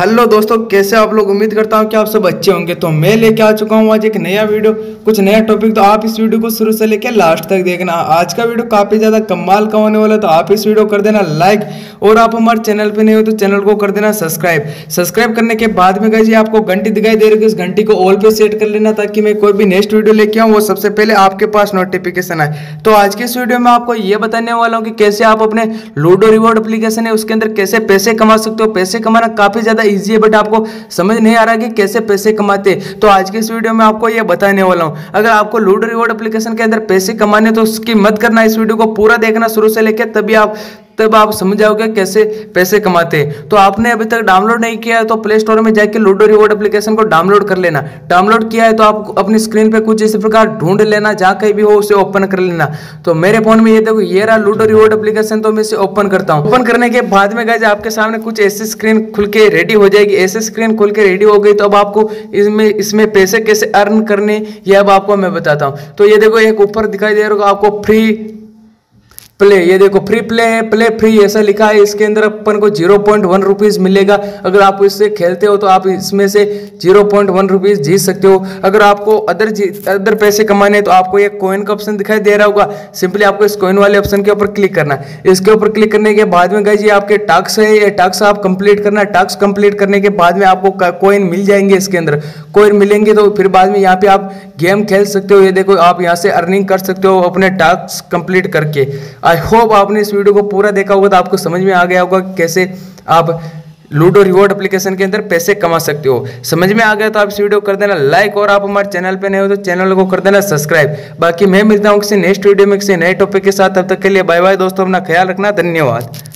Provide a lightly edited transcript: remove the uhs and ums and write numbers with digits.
Hello दोस्तों, कैसे आप लोग। उम्मीद करता हूँ कि आप सब अच्छे होंगे। तो मैं लेके आ चुका हूँ आज एक नया वीडियो, कुछ नया टॉपिक। तो आप इस वीडियो को शुरू से लेके लास्ट तक देखना। आज का वीडियो काफ़ी ज़्यादा कमाल का होने वाला है। तो आप इस वीडियो कर देना लाइक, और आप हमारे चैनल पे नहीं हो तो चैनल को कर देना सब्सक्राइब। सब्सक्राइब करने के बाद में गाइस आपको घंटी दिखाई दे रही है, उस घंटी को ऑल पे सेट कर लेना ताकि मैं कोई भी नेक्स्ट वीडियो लेके आऊँ वो सबसे पहले आपके पास नोटिफिकेशन आए। तो आज के इस वीडियो में आपको ये बताने वाला हूँ कि कैसे आप अपने लूडो रिवॉर्ड एप्लीकेशन है उसके अंदर कैसे पैसे कमा सकते हो। पैसे कमाना काफ़ी ज़्यादा इजी है, बट आपको समझ नहीं आ रहा कि कैसे पैसे कमाते। तो आज के इस वीडियो में आपको यह बताने वाला हूं। अगर आपको लूडो रिवॉर्ड एप्लीकेशन के अंदर पैसे कमाने तो उसकी मत करना, इस वीडियो को पूरा देखना शुरू से लेकर, तब आप समझ जाओगे कैसे पैसे कमाते। तो आपने अभी तक डाउनलोड नहीं किया है तो प्ले स्टोर में जाकर लूडो रिवॉर्ड एप्लीकेशन को डाउनलोड कर लेना। डाउनलोड किया है तो आप अपनी स्क्रीन पे कुछ इसी प्रकार ढूंढ लेना, जहाँ कहीं भी हो उसे ओपन कर लेना। तो मेरे फोन में ये देखो, ये रहा लूडो रिवॉर्ड एप्लीकेशन। तो मैं इसे ओपन करता हूँ। ओपन करने के बाद में गाइस आपके सामने कुछ ऐसी स्क्रीन खुल के रेडी हो जाएगी। ऐसी स्क्रीन खुल के रेडी हो गई। तो अब आपको इसमें पैसे कैसे अर्न करने ये अब आपको मैं बताता हूँ। तो ये देखो, एक ऊपर दिखाई दे रहा होगा आपको फ्री प्ले। ये देखो फ्री प्ले है, प्ले फ्री ऐसा लिखा है। इसके अंदर अपन को 0.1 रुपीज़ मिलेगा। अगर आप इससे खेलते हो तो आप इसमें से 0.1 रुपीज़ जीत सकते हो। अगर आपको अदर पैसे कमाने हैं तो आपको एक कॉइन का ऑप्शन दिखाई दे रहा होगा। सिंपली आपको इस कॉइन वाले ऑप्शन के ऊपर क्लिक करना है। इसके ऊपर क्लिक करने के बाद में गाइस ये आपके टास्क है, ये टास्क आप कंप्लीट करना। टास्क कंप्लीट करने के बाद में आपको कॉइन मिल जाएंगे। इसके अंदर कॉइन मिलेंगे तो फिर बाद में यहाँ पे आप गेम खेल सकते हो। ये देखो आप यहाँ से अर्निंग कर सकते हो अपने टास्क कंप्लीट करके। आई होप आपने इस वीडियो को पूरा देखा होगा तो आपको समझ में आ गया होगा कैसे आप लूडो रिवॉर्ड एप्लीकेशन के अंदर पैसे कमा सकते हो। समझ में आ गया तो आप इस वीडियो को कर देना लाइक, और आप हमारे चैनल पे नए हो तो चैनल को कर देना सब्सक्राइब। बाकी मैं मिलता हूँ किसी नेक्स्ट वीडियो में किसी नए टॉपिक के साथ। तब तक के लिए बाय बाय दोस्तों, अपना ख्याल रखना। धन्यवाद।